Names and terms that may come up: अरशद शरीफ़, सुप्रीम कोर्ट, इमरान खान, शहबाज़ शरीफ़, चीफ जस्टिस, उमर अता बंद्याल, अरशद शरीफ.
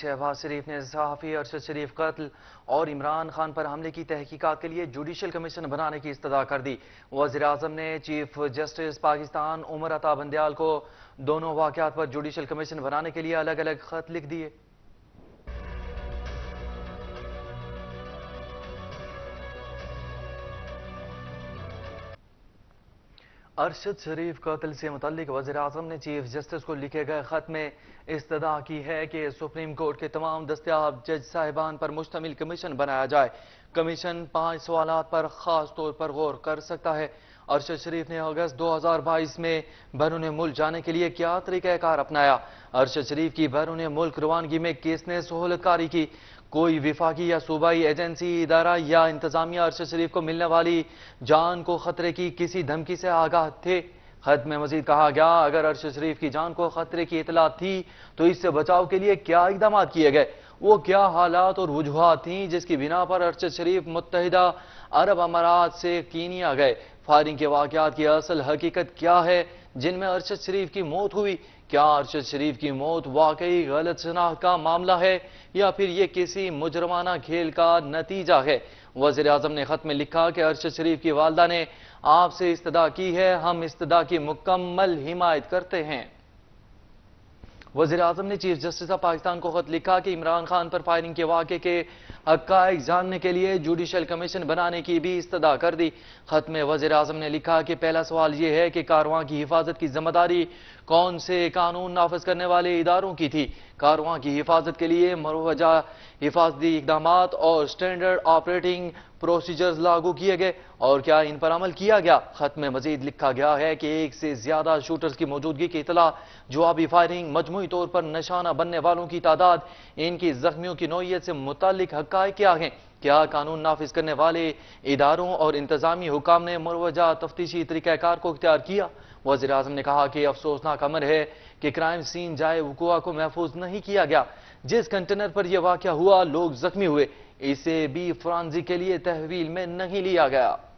शहबाज़ शरीफ़ ने सहाफ़ी अरशद शरीफ़ कत्ल और इमरान खान पर हमले की तहकीकात के लिए जुडिशल कमीशन बनाने की इस्तदा कर दी। वज़ीर आज़म ने चीफ जस्टिस पाकिस्तान उमर अता बंद्याल को दोनों वाक़यात पर जुडिशल कमीशन बनाने के लिए अलग अलग खत लिख दिए। अरशद शरीफ कत्ल से मुतल्लिक वज़ीर आज़म ने चीफ जस्टिस को लिखे गए खत में इस्तदा की है कि सुप्रीम कोर्ट के तमाम दस्तयाब जज साहिबान पर मुश्तमिल कमीशन बनाया जाए। कमीशन 5 सवालात पर खास तौर पर गौर कर सकता है। अरशद शरीफ ने अगस्त 2022 में बैरून मुल्क जाने के लिए क्या तरीक़ाकार अपनाया? अरशद शरीफ की बैरून मुल्क रवानगी में किसने सहूलतकारी की? कोई विफाकी या सूबाई एजेंसी, इदारा या इंतजामिया अरशद शरीफ को मिलने वाली जान को खतरे की किसी धमकी से आगाह थे? खत में मजीद कहा गया, अगर अरशद शरीफ की जान को खतरे की इतला थी तो इससे बचाव के लिए क्या इकदाम किए गए? वो क्या हालात और वजूहात थीं जिसकी बिना पर अरशद शरीफ मुत्तहिदा अरब अमारात से कीनिया गए? फायरिंग के वाक़यात की असल हकीकत क्या है जिनमें अरशद शरीफ की मौत हुई? क्या अरशद शरीफ की मौत वाकई गलत शनाख्त का मामला है या फिर ये किसी मुजरमाना खेल का नतीजा है? वज़ीर आज़म ने ख़त में लिखा कि अरशद शरीफ की वालदा ने आपसे इस्तदा की है, हम इस्तदा की मुकम्मल हिमायत करते हैं। वज़ीर आज़म ने चीफ जस्टिस ऑफ पाकिस्तान को खत लिखा कि इमरान खान पर फायरिंग के वाक़े के हक़ाइक़ जानने के लिए जुडिशल कमीशन बनाने की भी इस्तदा कर दी। खत में वज़ीर आज़म ने लिखा कि पहला सवाल यह है कि कारवां की हिफाजत की जिम्मेदारी कौन से कानून नाफिज करने वाले इदारों की थी? कारवां की हिफाजत के लिए मरवजा हिफाजती इकदाम और स्टैंडर्ड ऑपरेटिंग प्रोसीजर्स लागू किए गए और क्या इन पर अमल किया गया? खत में मजीद लिखा गया है कि एक से ज्यादा शूटर्स की मौजूदगी की इतला, जवाबी फायरिंग, मजमूई तौर पर निशाना बनने वालों की तादाद, इनकी जख्मियों की नौयत से मुतालिक हक़ाइक़ क्या हैं? क्या कानून नाफिज करने वाले इदारों और इंतजामी हुकाम ने मरवजा तफ्तीशी तरीक़ाकार को इख्तियार किया? वज़ीर आज़म ने कहा कि अफसोसनाक अमर है कि क्राइम सीन जाए वक़ुआ को महफूज नहीं किया गया। जिस कंटेनर पर यह वाक़या हुआ लोग जख्मी हुए, इसे भी फ्रांसी के लिए तहवील में नहीं लिया गया।